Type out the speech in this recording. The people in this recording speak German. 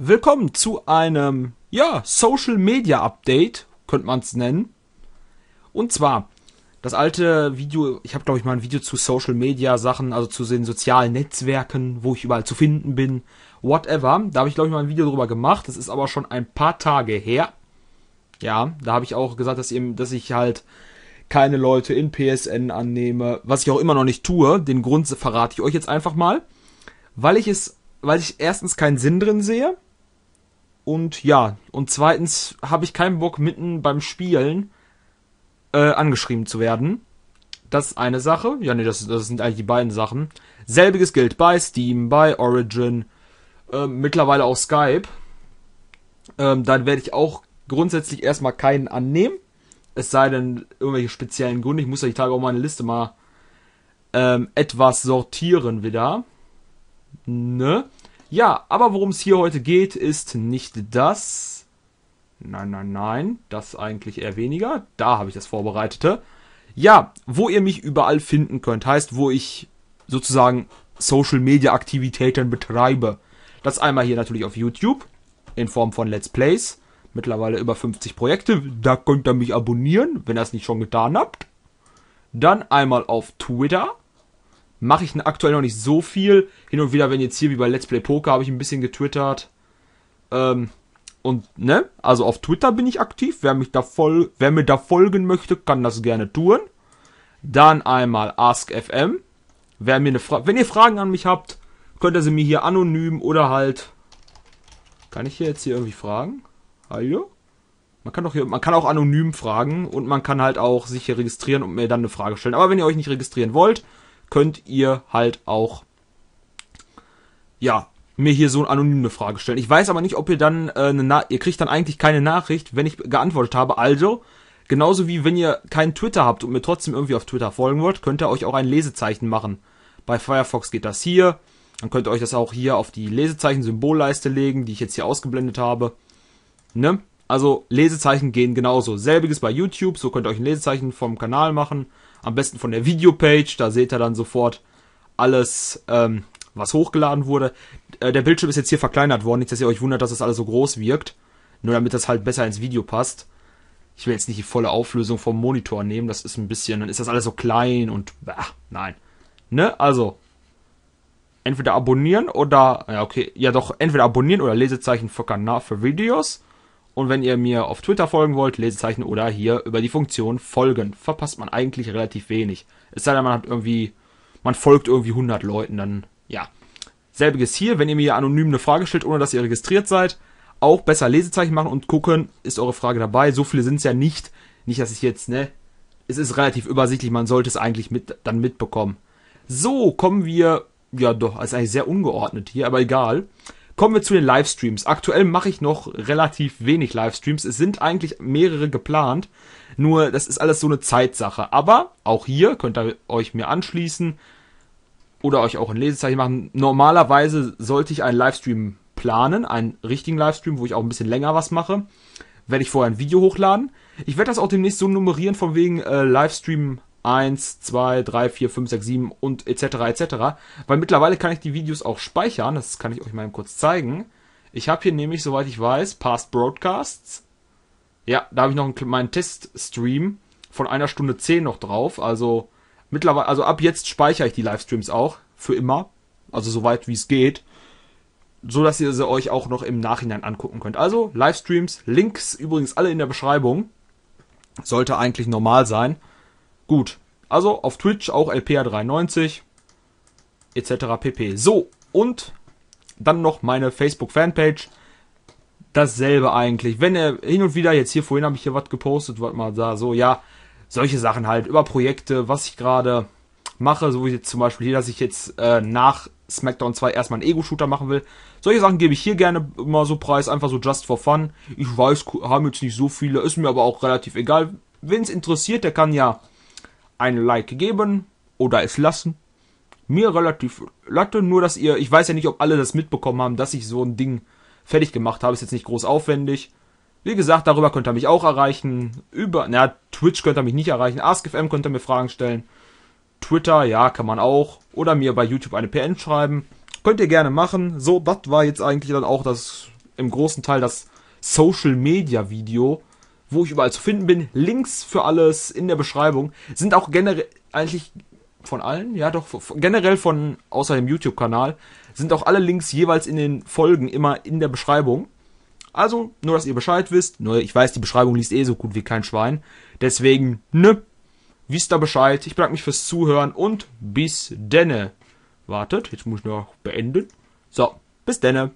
Willkommen zu einem, ja, Social Media Update, könnte man es nennen. Und zwar, das alte Video, ich habe glaube ich mal ein Video zu Social Media Sachen, also zu den sozialen Netzwerken, wo ich überall zu finden bin, whatever. Da habe ich glaube ich mal ein Video drüber gemacht, das ist aber schon ein paar Tage her. Ja, da habe ich auch gesagt, dass ich halt keine Leute in PSN annehme, was ich auch immer noch nicht tue. Den Grund verrate ich euch jetzt einfach mal, weil ich erstens keinen Sinn drin sehe und ja, und zweitens habe ich keinen Bock, mitten beim Spielen angeschrieben zu werden. Das ist eine Sache. Ja, nee, das sind eigentlich die beiden Sachen. Selbiges gilt bei Steam, bei Origin, mittlerweile auch Skype. Dann werde ich auch grundsätzlich erstmal keinen annehmen. Es sei denn, irgendwelche speziellen Gründe. Ich muss ja die Tage auch meine Liste mal etwas sortieren wieder. Ne? Ja, aber worum es hier heute geht, ist nicht das. Nein. Das eigentlich eher weniger. Da habe ich das Vorbereitete. Ja, wo ihr mich überall finden könnt. Heißt, wo ich sozusagen Social Media Aktivitäten betreibe. Das einmal hier natürlich auf YouTube. In Form von Let's Plays. Mittlerweile über 50 Projekte. Da könnt ihr mich abonnieren, wenn ihr es nicht schon getan habt. Dann einmal auf Twitter. Mache ich aktuell noch nicht so viel. Hin und wieder, wenn jetzt hier wie bei Let's Play Poker, habe ich ein bisschen getwittert. Und, ne? Also auf Twitter bin ich aktiv. Wer mir da folgen möchte, kann das gerne tun. Dann einmal Ask.fm. Wenn ihr Fragen an mich habt, könnt ihr sie mir hier anonym oder halt... Kann ich hier jetzt hier irgendwie fragen? Hallo? Man kann auch anonym fragen und man kann halt auch sich hier registrieren und mir dann eine Frage stellen. Aber wenn ihr euch nicht registrieren wollt, könnt ihr halt auch, ja, mir hier so eine anonyme Frage stellen. Ich weiß aber nicht, ob ihr dann, ihr kriegt dann eigentlich keine Nachricht, wenn ich geantwortet habe. Also, genauso wie wenn ihr keinen Twitter habt und mir trotzdem irgendwie auf Twitter folgen wollt, könnt ihr euch auch ein Lesezeichen machen. Bei Firefox geht das hier. Dann könnt ihr euch das auch hier auf die Lesezeichen-Symbolleiste legen, die ich jetzt hier ausgeblendet habe. Ne? Also, Lesezeichen gehen genauso. Selbiges bei YouTube. So könnt ihr euch ein Lesezeichen vom Kanal machen. Am besten von der Videopage, da seht ihr dann sofort alles, was hochgeladen wurde. Der Bildschirm ist jetzt hier verkleinert worden, nicht, dass ihr euch wundert, dass das alles so groß wirkt. Nur damit das halt besser ins Video passt. Ich will jetzt nicht die volle Auflösung vom Monitor nehmen, das ist ein bisschen, dann ist das alles so klein und, nein. Ne, also, entweder abonnieren oder, ja okay, ja doch, entweder abonnieren oder Lesezeichen für Kanal, für Videos. Und wenn ihr mir auf Twitter folgen wollt, Lesezeichen oder hier über die Funktion folgen. Verpasst man eigentlich relativ wenig. Es sei denn, man folgt irgendwie 100 Leuten, dann, ja. Selbiges hier, wenn ihr mir anonym eine Frage stellt, ohne dass ihr registriert seid, auch besser Lesezeichen machen und gucken, ist eure Frage dabei. So viele sind es ja nicht. Nicht, dass ich jetzt, ne, es ist relativ übersichtlich, man sollte es eigentlich dann mitbekommen. So, kommen wir, ja doch, ist eigentlich sehr ungeordnet hier, aber egal. Kommen wir zu den Livestreams. Aktuell mache ich noch relativ wenig Livestreams. Es sind eigentlich mehrere geplant. Nur, das ist alles so eine Zeitsache. Aber auch hier könnt ihr euch mir anschließen oder euch auch ein Lesezeichen machen. Normalerweise sollte ich einen Livestream planen, einen richtigen Livestream, wo ich auch ein bisschen länger was mache. Werde ich vorher ein Video hochladen. Ich werde das auch demnächst so nummerieren, von wegen Livestream 1, 2, 3, 4, 5, 6, 7 und etc. Weil mittlerweile kann ich die Videos auch speichern. Das kann ich euch mal kurz zeigen. Ich habe hier nämlich, soweit ich weiß, Past Broadcasts. Ja, da habe ich noch meinen Teststream von einer Stunde 10 noch drauf. Also mittlerweile, also ab jetzt speichere ich die Livestreams auch für immer. Also soweit wie es geht. So dass ihr sie euch auch noch im Nachhinein angucken könnt. Also Livestreams, Links übrigens alle in der Beschreibung. Sollte eigentlich normal sein. Gut, also auf Twitch auch LPR93 etc. pp. So, und dann noch meine Facebook-Fanpage. Dasselbe eigentlich. Wenn ihr hin und wieder, jetzt hier vorhin habe ich hier was gepostet, warte mal da, so, ja, solche Sachen halt über Projekte, was ich gerade mache, so wie jetzt zum Beispiel hier, dass ich jetzt nach SmackDown 2 erstmal einen Ego-Shooter machen will. Solche Sachen gebe ich hier gerne immer so preis, einfach so just for fun. Ich weiß, haben jetzt nicht so viele, ist mir aber auch relativ egal. Wen es interessiert, der kann ja ein Like geben oder es lassen. Mir relativ latte, nur dass ihr, ich weiß ja nicht, ob alle das mitbekommen haben, dass ich so ein Ding fertig gemacht habe. Ist jetzt nicht groß aufwendig. Wie gesagt, darüber könnt ihr mich auch erreichen. Twitch könnt ihr mich nicht erreichen. Ask.fm könnt ihr mir Fragen stellen. Twitter, ja, kann man auch. Oder mir bei YouTube eine PN schreiben. Könnt ihr gerne machen. So, das war jetzt eigentlich dann auch das im großen Teil das Social-Media-Video, wo ich überall zu finden bin. Links für alles in der Beschreibung sind auch generell eigentlich von allen, ja doch, generell von außer dem YouTube-Kanal, sind auch alle Links jeweils in den Folgen immer in der Beschreibung. Also, nur, dass ihr Bescheid wisst. Nur, ich weiß, die Beschreibung liest eh so gut wie kein Schwein. Deswegen, wisst ihr Bescheid. Ich bedanke mich fürs Zuhören und bis denne. Wartet, jetzt muss ich noch beenden. So, bis denne.